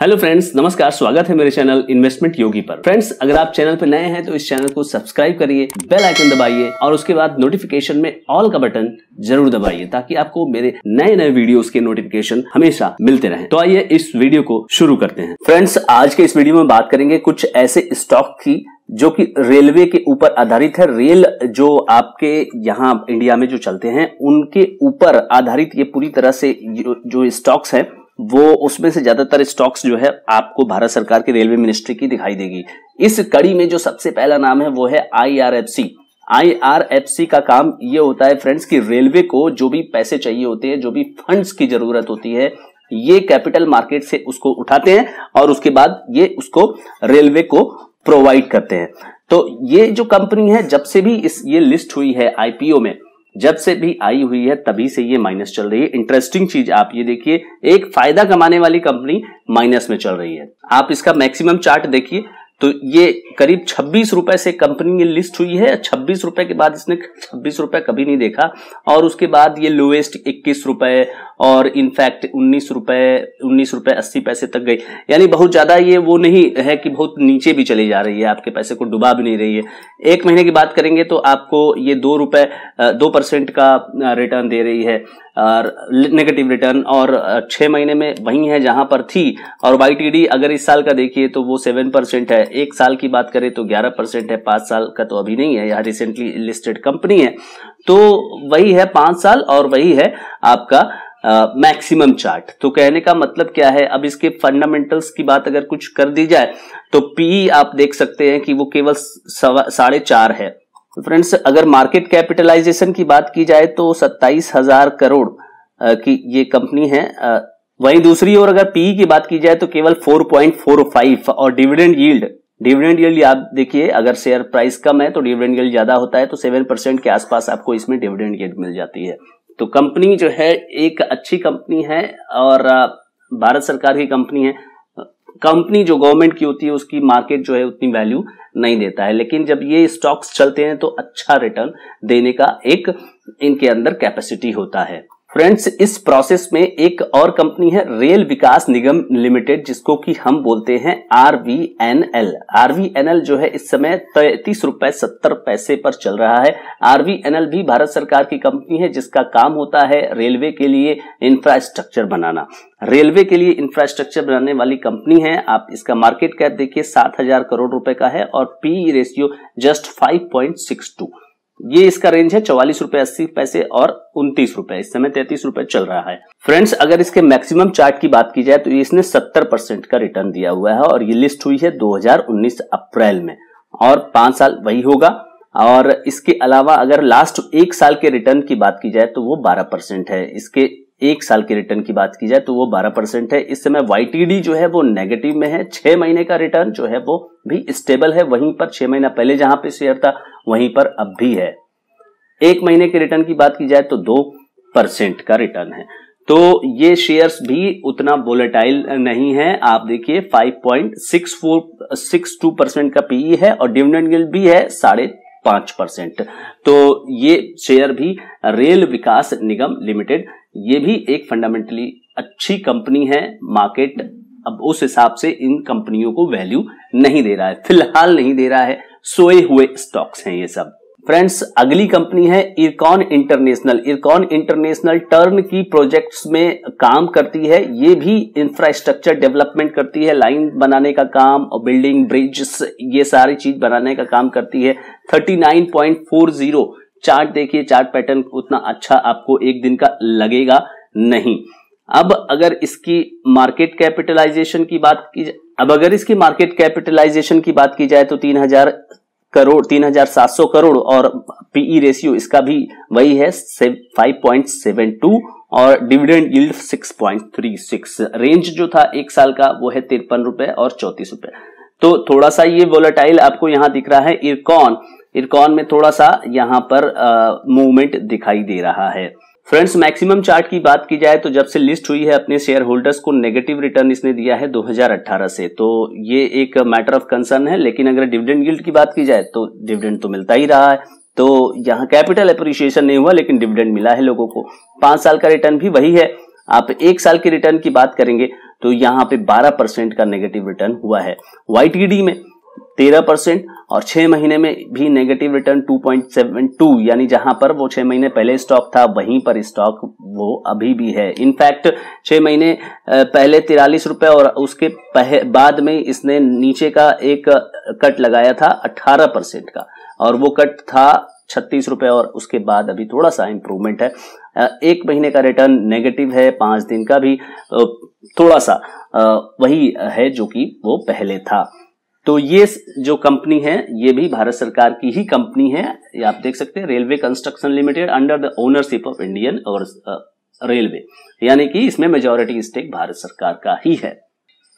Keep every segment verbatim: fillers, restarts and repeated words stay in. Hello friends, नमस्कार। स्वागत है मेरे चैनल इन्वेस्टमेंट योगी पर। फ्रेंड्स, अगर आप चैनल पर नए हैं तो इस चैनल को सब्सक्राइब करिए, बेल आइकन दबाइए और उसके बाद नोटिफिकेशन में ऑल का बटन जरूर दबाइए ताकि आपको मेरे नए नए वीडियोस के नोटिफिकेशन हमेशा मिलते रहें। तो आइए इस वीडियो को शुरू करते हैं। फ्रेंड्स, आज के इस वीडियो में बात करेंगे कुछ ऐसे स्टॉक की जो कि रेलवे के ऊपर आधारित है। रेल जो आपके यहाँ इंडिया में जो चलते हैं उनके ऊपर आधारित ये पूरी तरह से जो स्टॉक्स है वो, उसमें से ज्यादातर स्टॉक्स जो है आपको भारत सरकार की रेलवे मिनिस्ट्री की दिखाई देगी। इस कड़ी में जो सबसे पहला नाम है वो है I R F C. I R F C का काम ये होता है फ्रेंड्स कि रेलवे को जो भी पैसे चाहिए होते हैं, जो भी फंड्स की जरूरत होती है, ये कैपिटल मार्केट से उसको उठाते हैं और उसके बाद ये उसको रेलवे को प्रोवाइड करते हैं। तो ये जो कंपनी है, जब से भी इस ये लिस्ट हुई है आई पी ओ में, जब से भी आई हुई है तभी से ये माइनस चल रही है। इंटरेस्टिंग चीज आप ये देखिए, एक फायदा कमाने वाली कंपनी माइनस में चल रही है। आप इसका मैक्सिमम चार्ट देखिए तो ये करीब छब्बीस रुपए से कंपनी ये लिस्ट हुई है। छब्बीस रुपए के बाद इसने छब्बीस रुपए कभी नहीं देखा और उसके बाद ये लोएस्ट इक्कीस रुपए और इनफैक्ट उन्नीस रुपए उन्नीस रुपए अस्सी पैसे तक गई। यानी बहुत ज्यादा ये वो नहीं है कि बहुत नीचे भी चली जा रही है, आपके पैसे को डुबा भी नहीं रही है। एक महीने की बात करेंगे तो आपको ये दो रुपए दो परसेंट का रिटर्न दे रही है और नेगेटिव रिटर्न, और छह महीने में वही है जहां पर थी। और वाई टी डी अगर इस साल का देखिए तो वो सेवन परसेंट है। एक साल की बात करें तो ग्यारह परसेंट है। पांच साल का तो अभी नहीं है, यह रिसेंटली लिस्टेड कंपनी है तो वही है पांच साल और वही है आपका मैक्सिमम चार्ट। तो कहने का मतलब क्या है, अब इसके फंडामेंटल्स की बात अगर कुछ कर दी जाए तो पीई आप देख सकते हैं कि वो केवल साढ़े चार है। तो फ्रेंड्स, अगर मार्केट कैपिटलाइजेशन की बात की जाए तो सत्ताईस हजार करोड़ की ये कंपनी है। वहीं दूसरी ओर अगर पीई की बात की जाए तो केवल फोर पॉइंट फोर फाइव, और डिविडेंड यील्ड डिविडेंड यील्ड आप देखिए, अगर शेयर प्राइस कम है तो डिविडेंड यील्ड ज्यादा होता है, तो सेवन परसेंट के आसपास आपको इसमें डिविडेंड यील्ड मिल जाती है। तो कंपनी जो है एक अच्छी कंपनी है और भारत सरकार की कंपनी है। कंपनी जो गवर्नमेंट की होती है उसकी मार्केट जो है उतनी वैल्यू नहीं देता है, लेकिन जब ये स्टॉक्स चलते हैं तो अच्छा रिटर्न देने का एक इनके अंदर कैपेसिटी होता है। फ्रेंड्स, इस प्रोसेस में एक और कंपनी है रेल विकास निगम लिमिटेड, जिसको कि हम बोलते हैं R V N L. R V N L जो है इस समय तैतीस रुपए सत्तर पैसे पर चल रहा है। आर वी एन एल भी भारत सरकार की कंपनी है जिसका काम होता है रेलवे के लिए इंफ्रास्ट्रक्चर बनाना। रेलवे के लिए इंफ्रास्ट्रक्चर बनाने वाली कंपनी है। आप इसका मार्केट कैप देखिए सात हजार करोड़ रुपए का है और PE ratio just five point six two. ये इसका रेंज है चौवालीस रुपए अस्सी पैसे और उनतीस रुपए, इस समय तैतीस रुपए चल रहा है। फ्रेंड्स, अगर इसके मैक्सिमम चार्ट की बात की जाए तो इसने सत्तर परसेंट का रिटर्न दिया हुआ है और ये लिस्ट हुई है दो हजार उन्नीस अप्रैल में और पांच साल वही होगा। और इसके अलावा अगर लास्ट एक साल के रिटर्न की बात की जाए तो वो बारह परसेंट है। इसके एक साल के रिटर्न की बात की जाए तो वो बारह परसेंट है। इस समय वाई टी डी जो है वो नेगेटिव में है। छह महीने का रिटर्न जो है वो भी स्टेबल है, वहीं पर छह महीना पहले जहां पे शेयर था वहीं पर अब भी है। एक महीने के रिटर्न की बात की जाए तो दो परसेंट का रिटर्न है। तो ये शेयर्स भी उतना वोलेटाइल नहीं है। आप देखिए five point six four six two percent का पीई है और डिविडेंड यील्ड भी है साढ़े पांच परसेंट। तो ये शेयर भी रेल विकास निगम लिमिटेड, ये भी एक फंडामेंटली अच्छी कंपनी है। मार्केट अब उस हिसाब से इन कंपनियों को वैल्यू नहीं दे रहा है, फिलहाल नहीं दे रहा है, सोए हुए स्टॉक्स हैं ये सब। फ्रेंड्स, अगली कंपनी है Ircon international. Ircon international turnkey projects में काम करती है। ये भी इंफ्रास्ट्रक्चर डेवलपमेंट करती है, लाइन बनाने का काम और बिल्डिंग ब्रिजेस ये सारी चीज बनाने का काम करती है। Thirty nine point four zero, chart देखिए, चार्ट पैटर्न उतना अच्छा आपको एक दिन का लगेगा नहीं। अब अगर इसकी मार्केट कैपिटलाइजेशन की बात की अब अगर इसकी मार्केट कैपिटलाइजेशन की बात की जाए तो तीन हजार करोड़ तीन हजार सात सौ करोड़ और पीई रेशियो इसका भी वही है फाइव पॉइंट सेवन टू और dividend yield six point three six. Range जो था एक साल का वो है तिरपन रुपए और चौतीस रुपए। तो थोड़ा सा ये वोलेटाइल आपको यहाँ दिख रहा है। इरकॉन इरकॉन में थोड़ा सा यहाँ पर मूवमेंट दिखाई दे रहा है। फ्रेंड्स, मैक्सिमम चार्ट की बात की जाए तो जब से लिस्ट हुई है अपने शेयर होल्डर्स को नेगेटिव रिटर्न इसने दिया है दो हजार अठारह से, तो ये एक मैटर ऑफ कंसर्न है। लेकिन अगर डिविडेंड यील्ड की बात की जाए तो डिविडेंड तो मिलता ही रहा है, तो यहाँ कैपिटल एप्रिसिएशन नहीं हुआ लेकिन डिविडेंड मिला है लोगों को। पांच साल का रिटर्न भी वही है। आप एक साल के रिटर्न की बात करेंगे तो यहाँ पे बारह परसेंट का नेगेटिव रिटर्न हुआ है। वाई टी डी में तेरह परसेंट और छह महीने में भी negative return two point seven two, यानी जहां पर वो छह महीने पहले स्टॉक था वहीं पर स्टॉक वो अभी भी है। इनफैक्ट छह महीने पहले तिरालीस रुपए और उसके बाद में इसने नीचे का एक कट लगाया था अठारह परसेंट का, और वो कट था छत्तीस रुपए और उसके बाद अभी थोड़ा सा इंप्रूवमेंट है। एक महीने का रिटर्न नेगेटिव है, पांच दिन का भी थोड़ा सा वही है जो कि वो पहले था। तो ये जो कंपनी है ये भी भारत सरकार की ही कंपनी है, ये आप देख सकते हैं, railway construction limited under the ownership of Indian और रेलवे, यानी कि इसमें मेजॉरिटी स्टेक भारत सरकार का ही है।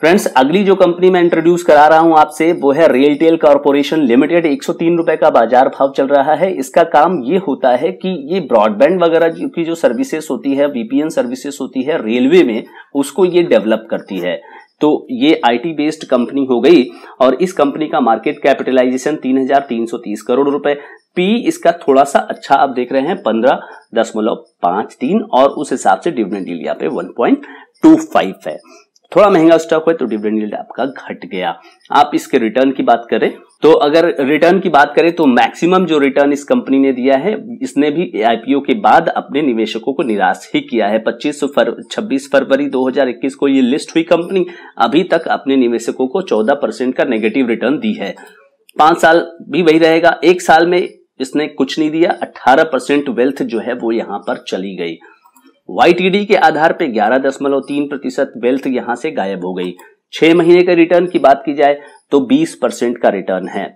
फ्रेंड्स, अगली जो कंपनी मैं इंट्रोड्यूस करा रहा हूं आपसे वो है रेलटेल कॉर्पोरेशन लिमिटेड। एक सौ तीन रुपए का बाजार भाव चल रहा है। इसका काम ये होता है कि ये ब्रॉडबैंड वगैरह की जो सर्विसेज होती है, वी पी एन सर्विसेज होती है रेलवे में, उसको ये डेवलप करती है। तो ये आई टी बेस्ड कंपनी हो गई और इस कंपनी का मार्केट कैपिटलाइजेशन तीन हज़ार तीन सौ तीस करोड़ रुपए। पी इसका थोड़ा सा अच्छा आप देख रहे हैं पंद्रह दशमलव पाँच तीन, और उस हिसाब से डिविडेंड यील्ड यहाँ पे वन पॉइंट टू फाइव है। थोड़ा महंगा स्टॉक है तो डिविडेंड यील्ड आपका घट गया। आप इसके रिटर्न की बात करें तो अगर रिटर्न की बात करें तो मैक्सिमम जो रिटर्न इस कंपनी ने दिया है, इसने भी आई पी ओ के बाद अपने निवेशकों को निराश ही किया है। पच्चीस फरवरी दो हज़ार इक्कीस को ये लिस्ट हुई कंपनी अभी तक अपने निवेशकों को चौदह परसेंट का नेगेटिव रिटर्न दी है। पांच साल भी वही रहेगा, एक साल में इसने कुछ नहीं दिया। अठारह परसेंट वेल्थ जो है वो यहाँ पर चली गई। वाई टी डी के आधार पर ग्यारह दशमलव तीन प्रतिशत वेल्थ यहाँ से गायब हो गई। छह महीने के रिटर्न की बात की जाए तो बीस परसेंट का रिटर्न है,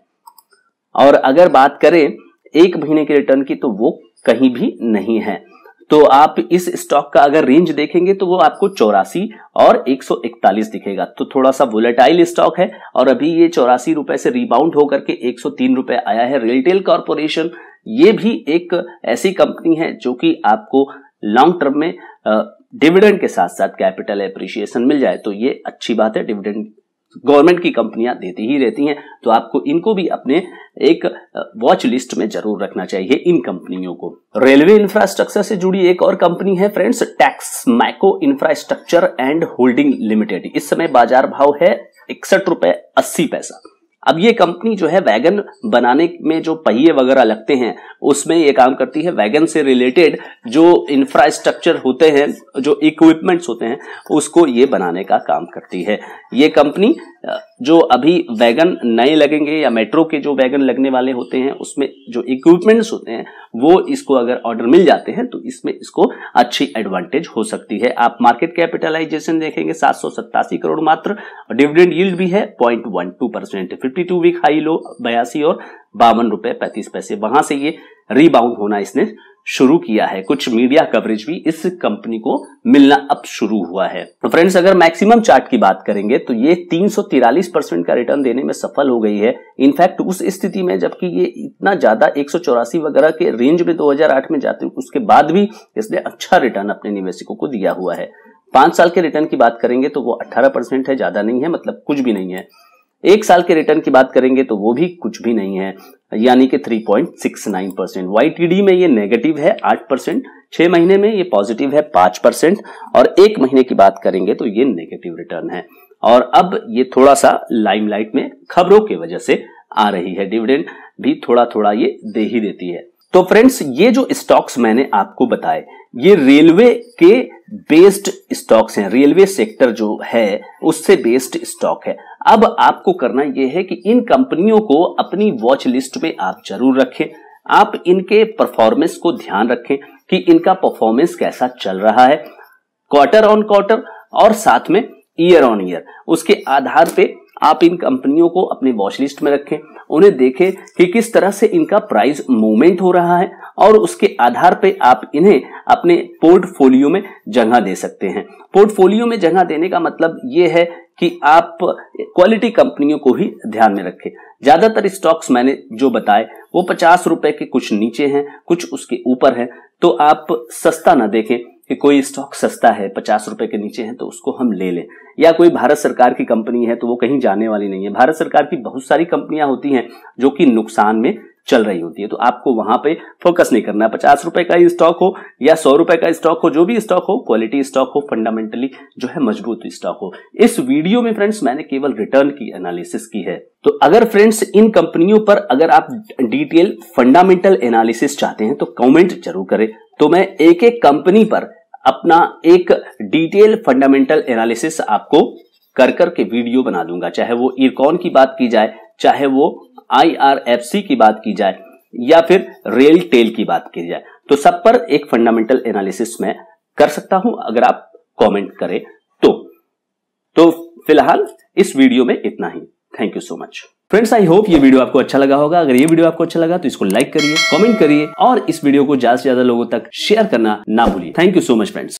और अगर बात करें एक महीने के रिटर्न की तो वो कहीं भी नहीं है। तो आप इस स्टॉक का अगर रेंज देखेंगे तो वो आपको चौरासी और एक सौ इकतालीस दिखेगा। तो थोड़ा सा वोलेटाइल स्टॉक है और अभी ये चौरासी रुपए से रिबाउंड होकर के एक सौ तीन रुपए आया है। रेलटेल कॉर्पोरेशन ये भी एक ऐसी कंपनी है जो कि आपको लॉन्ग टर्म में डिविडेंड के साथ साथ कैपिटल एप्रिशिएशन मिल जाए तो ये अच्छी बात है। डिविडेंड गवर्नमेंट की कंपनियां देती ही रहती हैं, तो आपको इनको भी अपने एक वॉच लिस्ट में जरूर रखना चाहिए इन कंपनियों को। रेलवे इंफ्रास्ट्रक्चर से जुड़ी एक और कंपनी है friends, Texmaco infrastructure and holding limited. इस समय बाजार भाव है इकसठ रुपए अस्सी पैसा। अब ये कंपनी जो है वैगन बनाने में जो पहिए वगैरह लगते हैं उसमें ये काम करती है। वैगन से रिलेटेड जो इंफ्रास्ट्रक्चर होते हैं, जो इक्विपमेंट्स होते हैं, उसको ये बनाने का काम करती है ये कंपनी। जो अभी वैगन नए लगेंगे या मेट्रो के जो वैगन लगने वाले होते हैं उसमें जो इक्विपमेंट्स होते हैं वो इसको अगर ऑर्डर मिल जाते हैं तो इसमें इसको अच्छी एडवांटेज हो सकती है। आप मार्केट कैपिटलाइजेशन देखेंगे सात सौ सत्तासी करोड़ मात्र, डिविडेंड यील्ड भी है point one two percent. Fifty two week high low बयासी और बावन रुपए पैंतीस पैसे, वहां से ये रीबाउंड होना इसने शुरू किया है। कुछ मीडिया कवरेज भी इस कंपनी को मिलना अब शुरू हुआ है। तो फ्रेंड्स, अगर मैक्सिमम चार्ट की बात करेंगे तो ये तीन सौ तैंतालीस परसेंट का रिटर्न देने में सफल हो गई है। इनफैक्ट उस स्थिति में जबकि ये इतना ज्यादा एक सौ चौरासी वगैरह के रेंज में दो हज़ार आठ में जाते उसके बाद भी इसने अच्छा रिटर्न अपने निवेशकों को दिया हुआ है। पांच साल के रिटर्न की बात करेंगे तो वो अट्ठारह परसेंट है, ज्यादा नहीं है, मतलब कुछ भी नहीं है। एक साल के रिटर्न की बात करेंगे तो वो भी कुछ भी नहीं है, यानी कि three point six nine percent. Y T D में ये नेगेटिव है आठ परसेंट, छह महीने में ये पॉजिटिव है पांच परसेंट, और एक महीने की बात करेंगे तो ये नेगेटिव रिटर्न है। और अब ये थोड़ा सा लाइमलाइट में खबरों की वजह से आ रही है, डिविडेंड भी थोड़ा थोड़ा ये दे ही देती है। तो फ्रेंड्स, ये जो स्टॉक्स मैंने आपको बताए ये रेलवे के बेस्ड स्टॉक्स हैं, रेलवे सेक्टर जो है उससे बेस्ड स्टॉक है। अब आपको करना यह है कि इन कंपनियों को अपनी वॉच लिस्ट में आप जरूर रखें। आप इनके परफॉर्मेंस को ध्यान रखें कि इनका परफॉर्मेंस कैसा चल रहा है क्वार्टर ऑन क्वार्टर और साथ में ईयर ऑन ईयर। उसके आधार पे आप इन कंपनियों को अपने वॉच लिस्ट में रखें, उन्हें देखें कि किस तरह से इनका प्राइस मूवमेंट हो रहा है, और उसके आधार पे आप इन्हें अपने पोर्टफोलियो में जगह दे सकते हैं। पोर्टफोलियो में जगह देने का मतलब ये है कि आप क्वालिटी कंपनियों को ही ध्यान में रखें। ज्यादातर स्टॉक्स मैंने जो बताए वो पचास रुपए के कुछ नीचे हैं, कुछ उसके ऊपर हैं, तो आप सस्ता ना देखें कि कोई स्टॉक सस्ता है पचास रुपए के नीचे है तो उसको हम ले लें, या कोई भारत सरकार की कंपनी है तो वो कहीं जाने वाली नहीं है। भारत सरकार की बहुत सारी कंपनियां होती हैं जो कि नुकसान में चल रही होती है, तो आपको वहां पे फोकस नहीं करना है। पचास रुपए का ही स्टॉक हो या सौ रुपए का स्टॉक हो, जो भी स्टॉक हो, क्वालिटी स्टॉक हो, फंडामेंटली जो है मजबूत स्टॉक हो। इस वीडियो में फ्रेंड्स मैंने केवल रिटर्न की एनालिसिस की है। तो अगर फ्रेंड्स इन कंपनियों पर अगर आप डिटेल फंडामेंटल एनालिसिस चाहते हैं तो कमेंट जरूर करें, तो मैं एक एक कंपनी पर अपना एक डिटेल फंडामेंटल एनालिसिस आपको कर कर के वीडियो बना दूंगा। चाहे वो इरकॉन की बात की जाए, चाहे वो आई आर एफ सी की बात की जाए, या फिर रेलटेल की बात की जाए, तो सब पर एक फंडामेंटल एनालिसिस मैं कर सकता हूं अगर आप कमेंट करें तो। तो फिलहाल इस वीडियो में इतना ही। Thank you so much friends, I hope ये वीडियो आपको अच्छा लगा होगा। अगर ये वीडियो आपको अच्छा लगा तो इसको लाइक करिए, कमेंट करिए और इस वीडियो को ज्यादा से ज्यादा लोगों तक शेयर करना ना भूलिए। Thank you so much friends.